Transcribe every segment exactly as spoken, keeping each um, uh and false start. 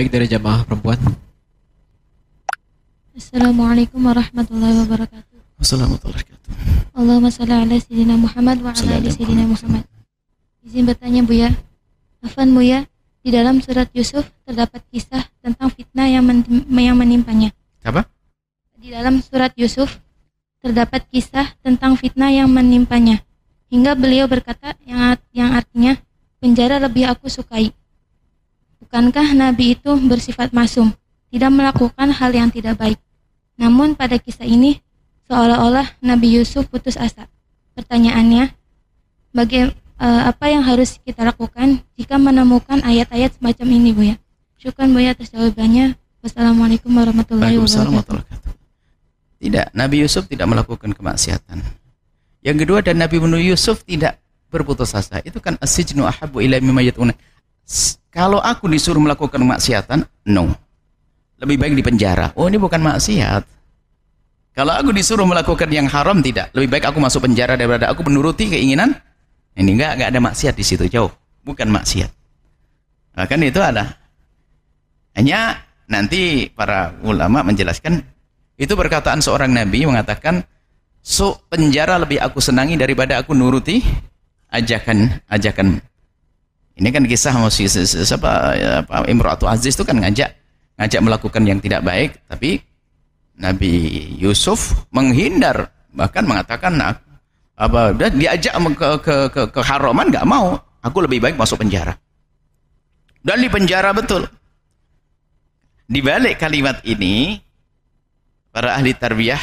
Baik, dari jamaah perempuan. Assalamualaikum warahmatullahi wabarakatuh. Assalamualaikum warahmatullahi wabarakatuh. Allahumma salli ala sayyidina Muhammad wa ala ali sayyidina Muhammad. Izin bertanya Buya. Afwan Buya, di dalam surat Yusuf terdapat kisah tentang fitnah yang yang menimpanya. Apa? Di dalam surat Yusuf terdapat kisah tentang fitnah yang menimpanya. Hingga beliau berkata yang yang artinya penjara lebih aku sukai. Bukankah Nabi itu bersifat masum, tidak melakukan hal yang tidak baik? Namun pada kisah ini seolah-olah Nabi Yusuf putus asa. Pertanyaannya, baga- apa yang harus kita lakukan jika menemukan ayat-ayat semacam ini, Buya? Syukran Buya atas jawabannya. Wassalamualaikum warahmatullahi wabarakatuh. Tidak, Nabi Yusuf tidak melakukan kemaksiatan. Yang kedua, dan Nabi Yusuf tidak berputus asa. Itu kan asijnu ahabbu ila mimma yatuna. Kalau aku disuruh melakukan maksiatan, no. Lebih baik di penjara. Oh, ini bukan maksiat. Kalau aku disuruh melakukan yang haram, tidak. Lebih baik aku masuk penjara daripada aku menuruti keinginan. Ini enggak, enggak ada maksiat di situ, jauh. Bukan maksiat. Bahkan itu ada. Hanya nanti para ulama menjelaskan, itu perkataan seorang nabi mengatakan, so, penjara lebih aku senangi daripada aku nuruti ajakan ajakan. Ini kan kisah siapa Imratu Aziz itu kan ngajak ngajak melakukan yang tidak baik, tapi Nabi Yusuf menghindar, bahkan mengatakan nah, apa diajak ke ke ke keharaman nggak mau, aku lebih baik masuk penjara. Dan di penjara betul. Di balik kalimat ini para ahli tarbiyah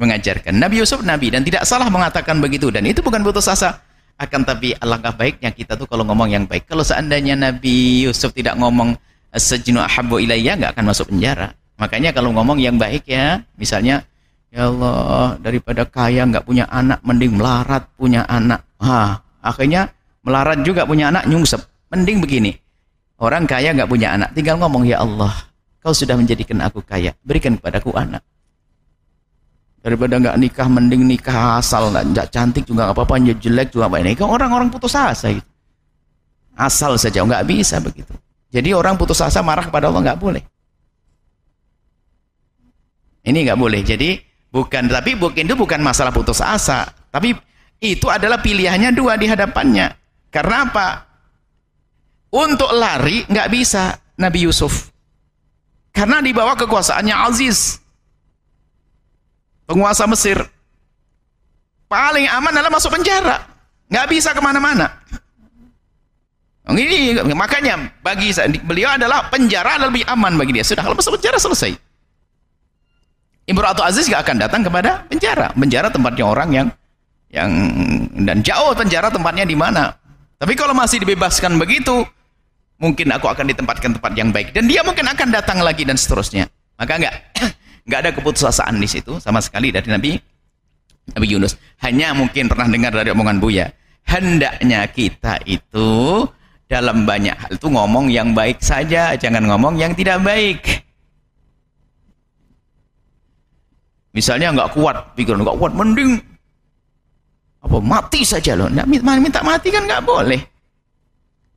mengajarkan Nabi Yusuf nabi dan tidak salah mengatakan begitu, dan itu bukan putus asa. Akan tapi alangkah baiknya kita tuh kalau ngomong yang baik. Kalau seandainya Nabi Yusuf tidak ngomong sejnu ahabbu ilayya, nggak akan masuk penjara. Makanya kalau ngomong yang baik ya, misalnya ya Allah, daripada kaya nggak punya anak, mending melarat punya anak. Hah, akhirnya melarat juga punya anak nyungsep. Mending begini, orang kaya nggak punya anak, tinggal ngomong ya Allah, kau sudah menjadikan aku kaya, berikan kepadaku anak. Daripada nggak nikah, mending nikah asal, nggak cantik juga nggak apa-apa, jelek juga nggak apa-apa. Orang-orang putus asa itu asal saja, nggak bisa begitu. Jadi orang putus asa marah kepada Allah nggak boleh. Ini nggak boleh. Jadi bukan, tapi bukan itu bukan masalah putus asa, tapi itu adalah pilihannya dua di hadapannya. Karena apa? Untuk lari nggak bisa Nabi Yusuf, karena dibawa kekuasaannya Aziz, penguasa Mesir. Paling aman adalah masuk penjara, nggak bisa kemana-mana. Ini makanya bagi beliau adalah penjara lebih aman bagi dia. Sudah, kalau masuk penjara selesai. Imratu Aziz nggak akan datang kepada penjara. Penjara tempatnya orang yang yang dan jauh penjara tempatnya di mana. Tapi kalau masih dibebaskan begitu, mungkin aku akan ditempatkan tempat yang baik dan dia mungkin akan datang lagi dan seterusnya. Maka nggak. Nggak ada keputusasaan di situ sama sekali dari Nabi Nabi Yunus. Hanya mungkin pernah dengar dari omongan Buya, hendaknya kita itu dalam banyak hal itu ngomong yang baik saja, jangan ngomong yang tidak baik. Misalnya nggak kuat, pikiran nggak kuat, mending apa mati saja loh. Minta mati kan nggak boleh.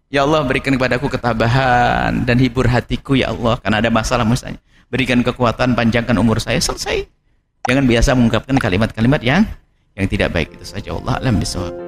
Ya Allah, berikan kepadaku ketabahan dan hibur hatiku ya Allah, karena ada masalah misalnya. Berikan kekuatan, panjangkan umur saya, selesai. Jangan biasa mengungkapkan kalimat-kalimat yang yang tidak baik. Itu saja. Wallahu a'lam bishawab.